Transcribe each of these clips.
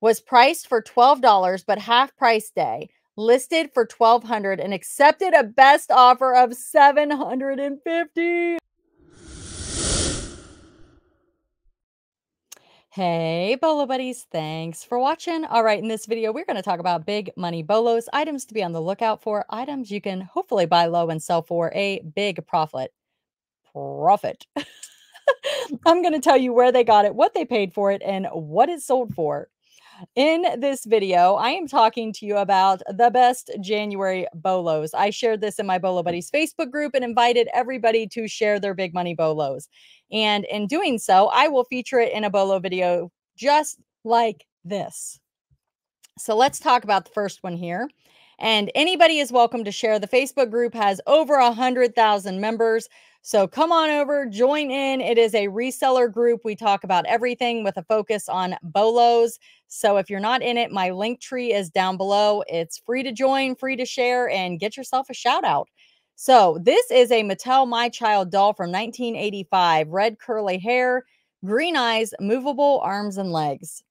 was priced for $12, but half price day, listed for $1,200 and accepted a best offer of $750. Hey, Bolo Buddies, thanks for watching. All right, in this video, we're going to talk about big money bolos, items to be on the lookout for, items you can hopefully buy low and sell for a big profit. I'm going to tell you where they got it, what they paid for it, and what it sold for. In this video, I am talking to you about the best January bolos. I shared this in my Bolo Buddies Facebook group and invited everybody to share their big money bolos. And in doing so, I will feature it in a bolo video just like this. So let's talk about the first one here. And anybody is welcome to share. The Facebook group has over 100,000 members. So come on over, join in. It is a reseller group. We talk about everything with a focus on bolos. So if you're not in it, my link tree is down below. It's free to join, free to share, and get yourself a shout out. So this is a Mattel My Child doll from 1985, red curly hair, green eyes, movable arms and legs.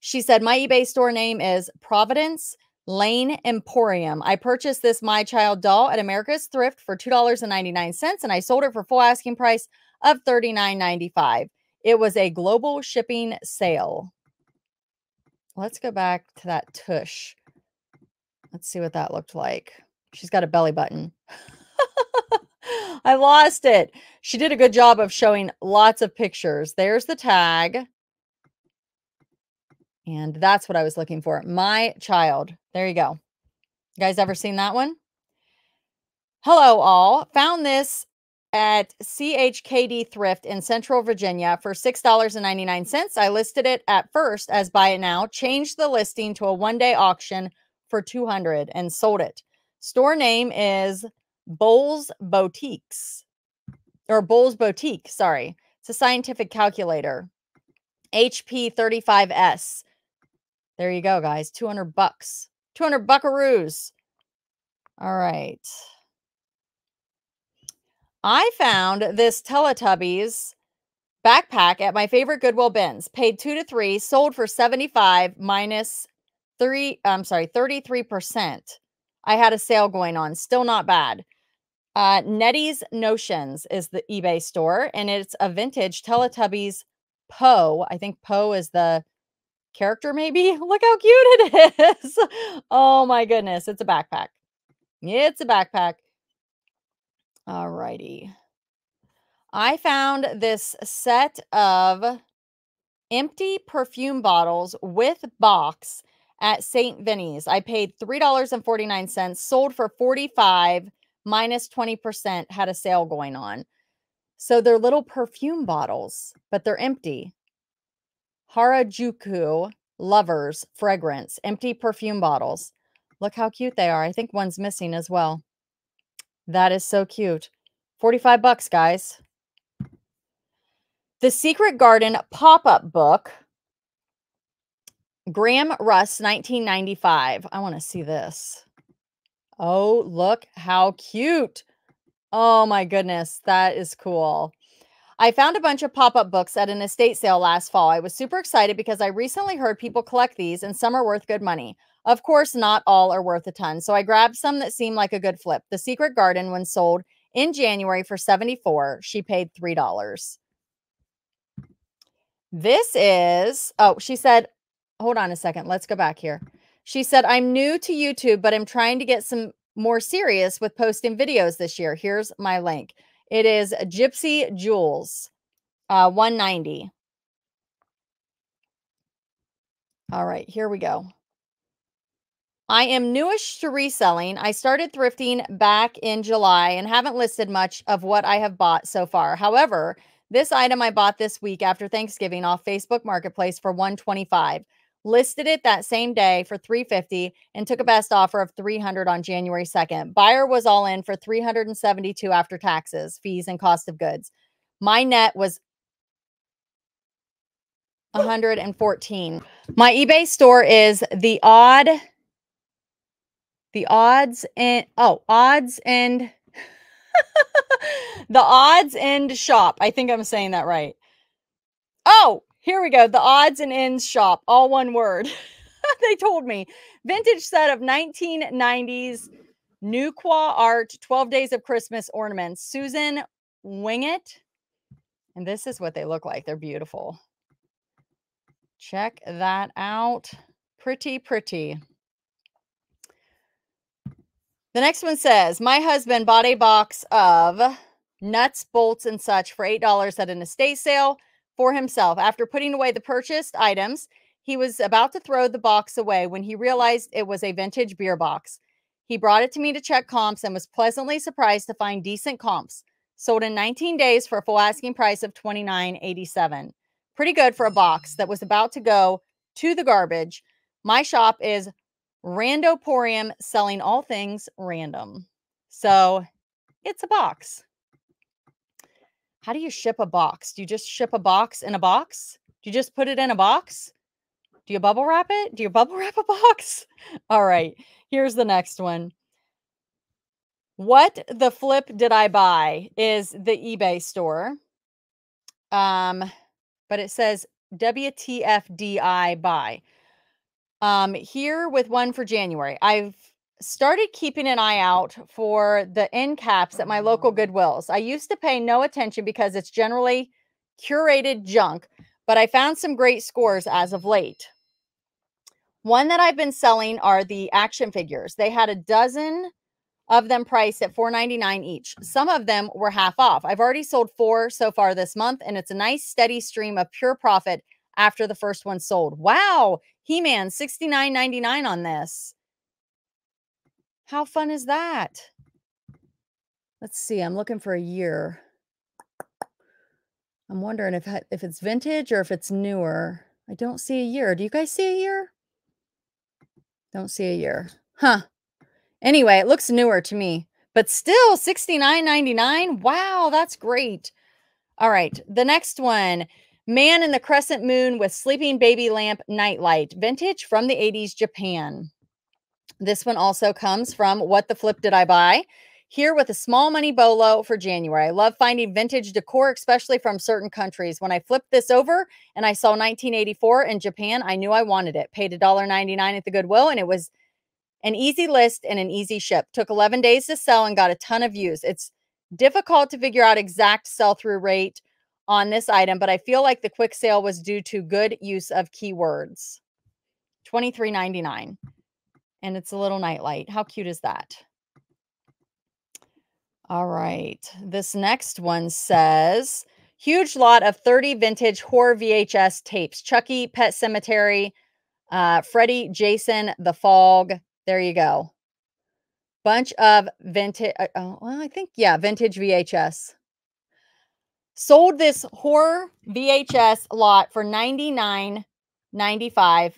She said, my eBay store name is Providence Lane Emporium. I purchased this My Child doll at America's Thrift for $2.99, and I sold it for full asking price of $39.95. It was a global shipping sale. Let's go back to that tush. Let's see what that looked like. She's got a belly button. I lost it. She did a good job of showing lots of pictures. There's the tag. And that's what I was looking for. My Child. There you go. You guys ever seen that one? Hello all. Found this at CHKD Thrift in Central Virginia for $6.99. I listed it at first as buy it now, changed the listing to a one-day auction for $200 and sold it. Store name is Bowles Boutiques, or Bowles Boutique, sorry. It's a scientific calculator. HP 35S. There you go, guys. $200. 200 buckaroos. All right. I found this Teletubbies backpack at my favorite Goodwill bins. Paid 2 to 3, sold for 75 minus 33%. I had a sale going on. Still not bad. Nettie's Notions is the eBay store, and it's a vintage Teletubbies Poe. I think Poe is the character, maybe. Look how cute it is. Oh my goodness. It's a backpack. It's a backpack. All righty. I found this set of empty perfume bottles with box at St. Vinny's. I paid $3.49, sold for $45 minus 20%, had a sale going on. So they're little perfume bottles, but they're empty. Harajuku Lovers fragrance, empty perfume bottles. Look how cute they are. I think one's missing as well. That is so cute. $45, guys. The Secret Garden pop-up book. Graham Russ, 1995. I want to see this. Oh, look how cute. Oh my goodness, that is cool. I found a bunch of pop-up books at an estate sale last fall. I was super excited because I recently heard people collect these and some are worth good money. Of course, not all are worth a ton, so I grabbed some that seemed like a good flip. The Secret Garden, when sold in January for $74, she paid $3. This is, oh, she said, hold on a second. Let's go back here. She said, I'm new to YouTube, but I'm trying to get some more serious with posting videos this year. Here's my link. It is Gypsy Jewels, 190. All right, here we go. I am newish to reselling. I started thrifting back in July and haven't listed much of what I have bought so far. However, this item I bought this week after Thanksgiving off Facebook Marketplace for $125. Listed it that same day for $350 and took a best offer of $300 on January 2nd. Buyer was all in for $372 after taxes, fees, and cost of goods. My net was $114. My eBay store is the Odds End Shop. I think I'm saying that right. Oh, Here we go. The odds and ends shop. All one word. They told me. Vintage set of 1990s Nuqua Art 12 Days of Christmas ornaments. Susan Winget. And this is what they look like. They're beautiful. Check that out. Pretty, pretty. The next one says, my husband bought a box of nuts, bolts, and such for $8 at an estate sale for himself. After putting away the purchased items, he was about to throw the box away when he realized it was a vintage beer box. He brought it to me to check comps and was pleasantly surprised to find decent comps. Sold in 19 days for a full asking price of $29.87. Pretty good for a box that was about to go to the garbage. My shop is Randoporium, selling all things random. So it's a box. How do you ship a box? Do you just ship a box in a box? Do you just put it in a box? Do you bubble wrap it? Do you bubble wrap a box? All right, here's the next one. What the flip did I buy is the eBay store. But it says WTFDI buy. Here with one for January. I've started keeping an eye out for the end caps at my local Goodwills. I used to pay no attention because it's generally curated junk, but I found some great scores as of late. One that I've been selling are the action figures. They had a dozen of them priced at $4.99 each. Some of them were half off. I've already sold 4 so far this month, and it's a nice steady stream of pure profit after the first one sold. Wow, He-Man, $69.99 on this. How fun is that? Let's see, I'm looking for a year. I'm wondering if it's vintage or if it's newer. I don't see a year. Do you guys see a year? Don't see a year. Huh. Anyway, it looks newer to me, but still $69.99. Wow, that's great. All right, the next one. Man in the Crescent Moon with Sleeping Baby Lamp Nightlight. Vintage from the 80s Japan. This one also comes from What the Flip Did I Buy? Here with a small money bolo for January. I love finding vintage decor, especially from certain countries. When I flipped this over and I saw 1984 in Japan, I knew I wanted it. Paid $1.99 at the Goodwill, and it was an easy list and an easy ship. Took 11 days to sell and got a ton of views. It's difficult to figure out exact sell-through rate on this item, but I feel like the quick sale was due to good use of keywords. $23.99. And it's a little nightlight. How cute is that? All right. This next one says, huge lot of 30 vintage horror VHS tapes. Chucky, Pet Cemetery, Freddy, Jason, The Fog. There you go. Bunch of vintage. Vintage VHS. Sold this horror VHS lot for $99.95.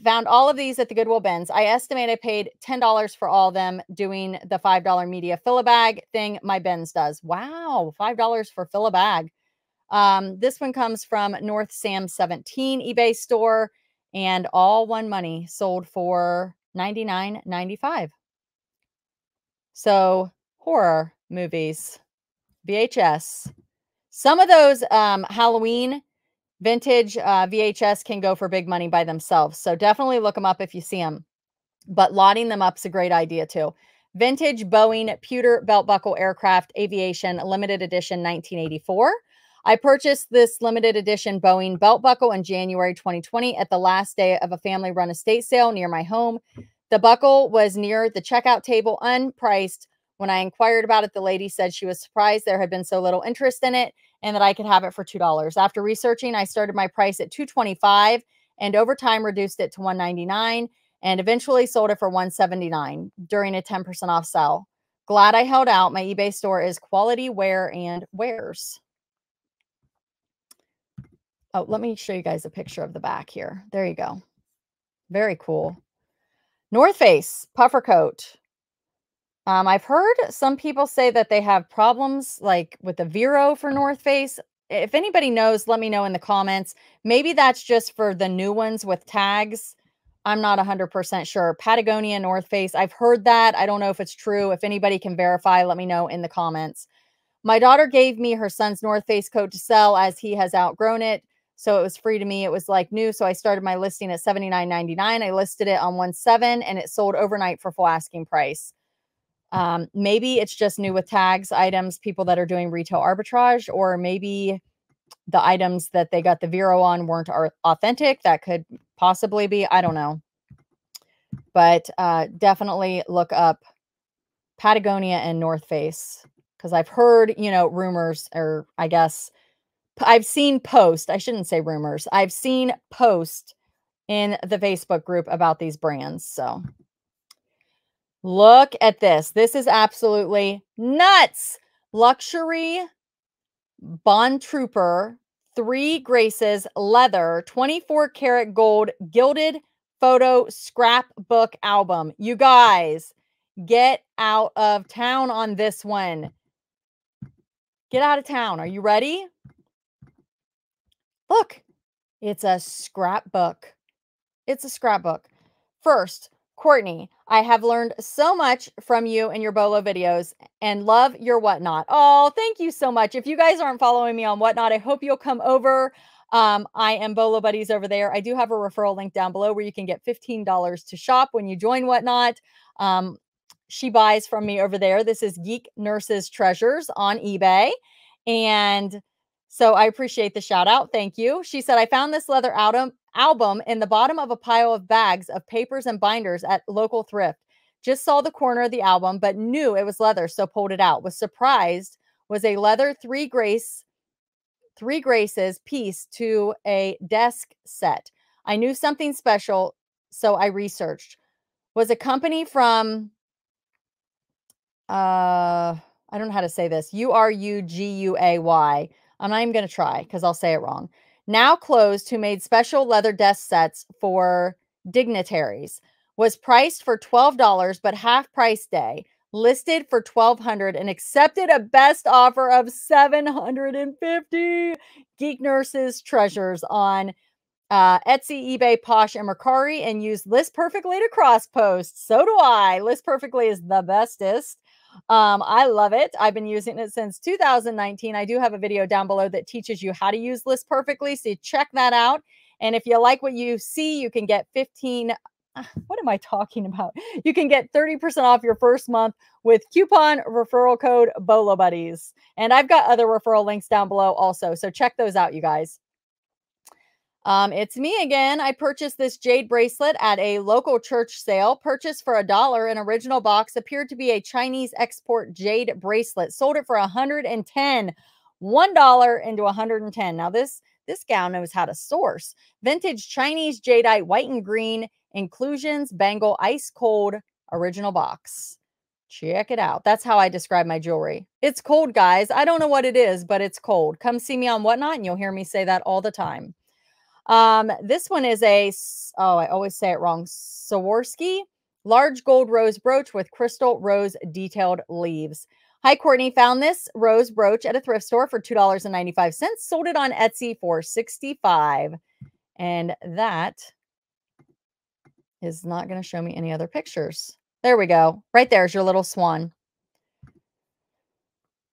Found all of these at the Goodwill bins. I estimate I paid $10 for all of them doing the $5 media fill-a-bag thing my bins does. Wow, $5 for fill-a-bag. This one comes from North Sam 17 eBay store, and all one money, sold for $99.95. So horror movies, VHS. Some of those Halloween vintage VHS can go for big money by themselves. So definitely look them up if you see them. But lotting them up is a great idea too. Vintage Boeing pewter belt buckle aircraft aviation limited edition 1984. I purchased this limited edition Boeing belt buckle in January 2020 at the last day of a family run estate sale near my home. The buckle was near the checkout table, unpriced. When I inquired about it, the lady said she was surprised there had been so little interest in it and that I could have it for $2. After researching, I started my price at $225 and over time reduced it to $199 and eventually sold it for $179 during a 10% off sale. Glad I held out. My eBay store is Quality Wear and Wears. Oh, let me show you guys a picture of the back here. There you go. Very cool. North Face puffer coat. I've heard some people say that they have problems like with the Vero for North Face. If anybody knows, let me know in the comments. Maybe that's just for the new ones with tags. I'm not 100% sure. Patagonia North Face. I've heard that. I don't know if it's true. If anybody can verify, let me know in the comments. My daughter gave me her son's North Face coat to sell as he has outgrown it. So it was free to me. It was like new. So I started my listing at $79.99. I listed it on 1/7 and it sold overnight for full asking price. Maybe it's just new with tags, items, people that are doing retail arbitrage, or maybe the items that they got the Vero on weren't authentic. That could possibly be, I don't know. But definitely look up Patagonia and North Face, because I've heard, you know, rumors, or I guess I've seen posts. I shouldn't say rumors. I've seen posts in the Facebook group about these brands. So look at this. This is absolutely nuts. Luxury Bond Trooper, 3 Graces, leather, 24 karat gold, gilded photo scrapbook album. You guys, get out of town on this one. Get out of town. Are you ready? Look, it's a scrapbook. It's a scrapbook. First, Courtney, I have learned so much from you and your Bolo videos and love your Whatnot. Oh, thank you so much. If you guys aren't following me on Whatnot, I hope you'll come over. I am Bolo Buddies over there. I do have a referral link down below where you can get $15 to shop when you join Whatnot. She buys from me over there. This is Geek Nurses Treasures on eBay. And so I appreciate the shout out. Thank you. She said, I found this leather album in the bottom of a pile of bags of papers and binders at local thrift. Just saw the corner of the album, but knew it was leather, so pulled it out. Was surprised was a leather 3 Graces piece to a desk set. I knew something special, so I researched. Was a company from, I don't know how to say this, Uruguay. I'm not even going to try because I'll say it wrong. Now closed, who made special leather desk sets for dignitaries. Was priced for $12, but half price day. Listed for $1,200 and accepted a best offer of $750. Geek Nurses Treasures on Etsy, eBay, Posh, and Mercari, and use List Perfectly to cross post. So do I. List Perfectly is the bestest. I love it. I've been using it since 2019. I do have a video down below that teaches you how to use List Perfectly. So check that out. And if you like what you see, you can get You can get 30% off your first month with coupon referral code Bolo Buddies. And I've got other referral links down below also. So check those out, you guys. It's me again. I purchased this jade bracelet at a local church sale. Purchased for $1, an original box. Appeared to be a Chinese export jade bracelet. Sold it for $110. $1 into $110. Now this gal knows how to source. Vintage Chinese jadeite, white and green. Inclusions, bangle, ice cold, original box. Check it out. That's how I describe my jewelry. It's cold, guys. I don't know what it is, but it's cold. Come see me on Whatnot and you'll hear me say that all the time. This one is a, oh, I always say it wrong, Swarovski large gold rose brooch with crystal rose detailed leaves. Hi, Courtney. Found this rose brooch at a thrift store for $2.95. Sold it on Etsy for $65. And that is not going to show me any other pictures. There we go. Right there's your little swan.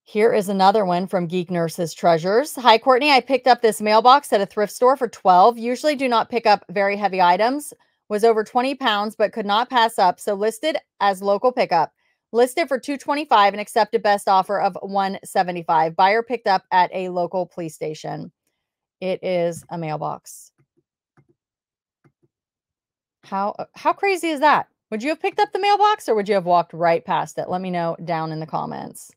Here is another one from Geek Nurses Treasures. Hi, Courtney. I picked up this mailbox at a thrift store for $12. Usually do not pick up very heavy items. Was over 20 pounds, but could not pass up. So listed as local pickup. Listed for $2.25 and accepted best offer of $1.75. Buyer picked up at a local police station. It is a mailbox. How crazy is that? Would you have picked up the mailbox or would you have walked right past it? Let me know down in the comments.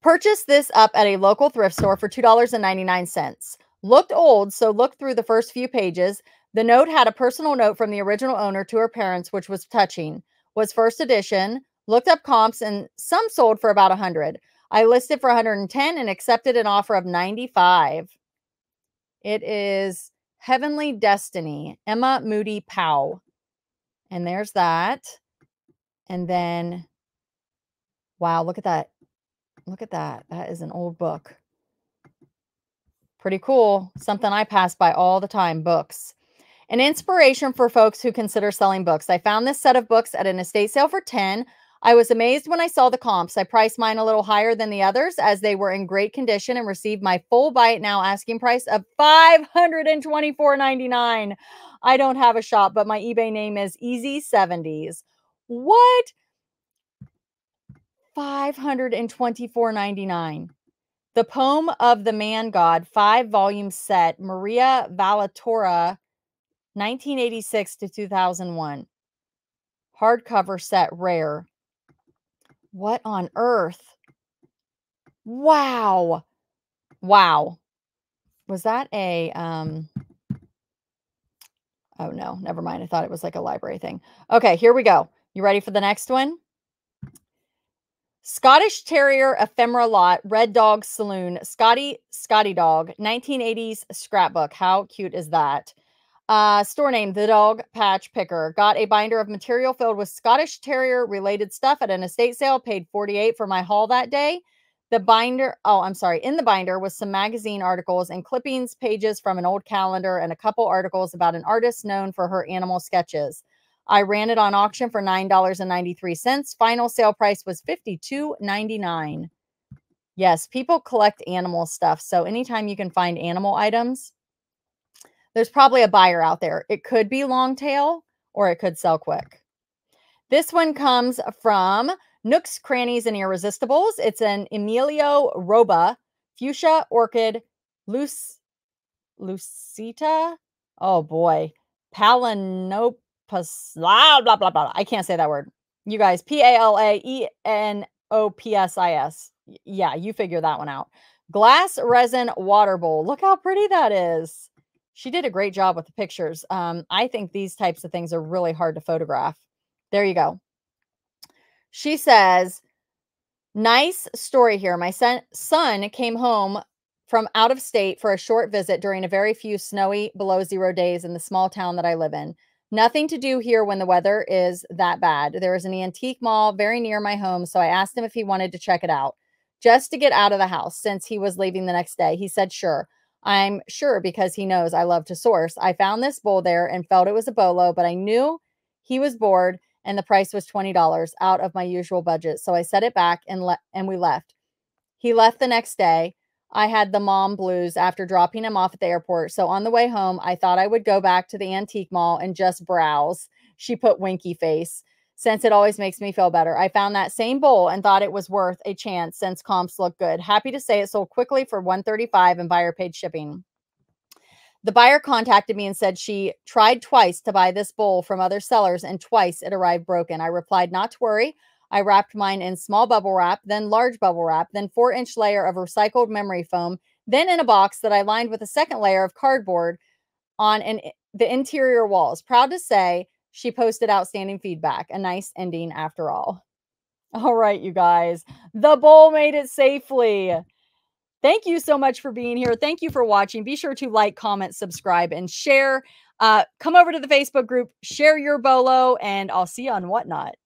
Purchased this up at a local thrift store for $2.99. Looked old, so looked through the first few pages. The note had a personal note from the original owner to her parents, which was touching. Was first edition. Looked up comps and some sold for about $100. I listed for $110 and accepted an offer of $95. It is Heavenly Destiny, Emma Moody Powell. And there's that. And then, wow, look at that. Look at that. That is an old book. Pretty cool. Something I pass by all the time, books. An inspiration for folks who consider selling books. I found this set of books at an estate sale for $10. I was amazed when I saw the comps. I priced mine a little higher than the others as they were in great condition and received my full buy it now asking price of $524.99. I don't have a shop, but my eBay name is Easy 70s. What? $524.99. The Poem of the Man God, 5-volume set, Maria Vallatora, 1986 to 2001. Hardcover set, rare. What on earth? Wow. Wow. Was that a, oh no, never mind. I thought it was like a library thing. Okay, here we go. You ready for the next one? Scottish Terrier Ephemera Lot, Red Dog Saloon, Scotty Dog, 1980s scrapbook. How cute is that? Store name, The Dog Patch Picker. Got a binder of material filled with Scottish Terrier related stuff at an estate sale. Paid $48 for my haul that day. The binder, oh, I'm sorry. In the binder was some magazine articles and clippings, pages from an old calendar, and a couple articles about an artist known for her animal sketches. I ran it on auction for $9.93. Final sale price was $52.99. Yes, people collect animal stuff. So anytime you can find animal items, there's probably a buyer out there. It could be long tail or it could sell quick. This one comes from Nooks, Crannies, and Irresistibles. It's an Emilio Roba Fuchsia Orchid Lucita. Oh boy. Palanope. Blah, blah, blah, blah. I can't say that word. You guys, P-A-L-A-E-N-O-P-S-I-S. Yeah, you figure that one out. Glass resin water bowl. Look how pretty that is. She did a great job with the pictures. I think these types of things are really hard to photograph. There you go. She says, nice story here. My son came home from out of state for a short visit during a very few snowy below-zero days in the small town that I live in. Nothing to do here when the weather is that bad. There is an antique mall very near my home, so I asked him if he wanted to check it out just to get out of the house since he was leaving the next day. He said, sure. I'm sure because he knows I love to source. I found this bowl there and felt it was a bolo, but I knew he was bored and the price was $20 out of my usual budget. So I set it back and we left. He left the next day. I had the mom blues after dropping him off at the airport. So on the way home, I thought I would go back to the antique mall and just browse. She put winky face, since it always makes me feel better. I found that same bowl and thought it was worth a chance since comps look good. Happy to say it sold quickly for $135 and buyer paid shipping. The buyer contacted me and said she tried twice to buy this bowl from other sellers and twice it arrived broken. I replied, not to worry. I wrapped mine in small bubble wrap, then large bubble wrap, then 4-inch layer of recycled memory foam, then in a box that I lined with a second layer of cardboard on the interior walls. Proud to say she posted outstanding feedback. A nice ending after all. All right, you guys. The bowl made it safely. Thank you so much for being here. Thank you for watching. Be sure to like, comment, subscribe, and share. Come over to the Facebook group, share your bolo, and I'll see you on Whatnot.